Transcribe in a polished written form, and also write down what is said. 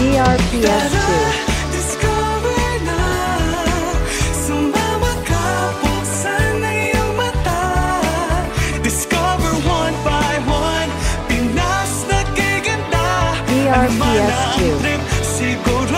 DRPS2. DRPS2.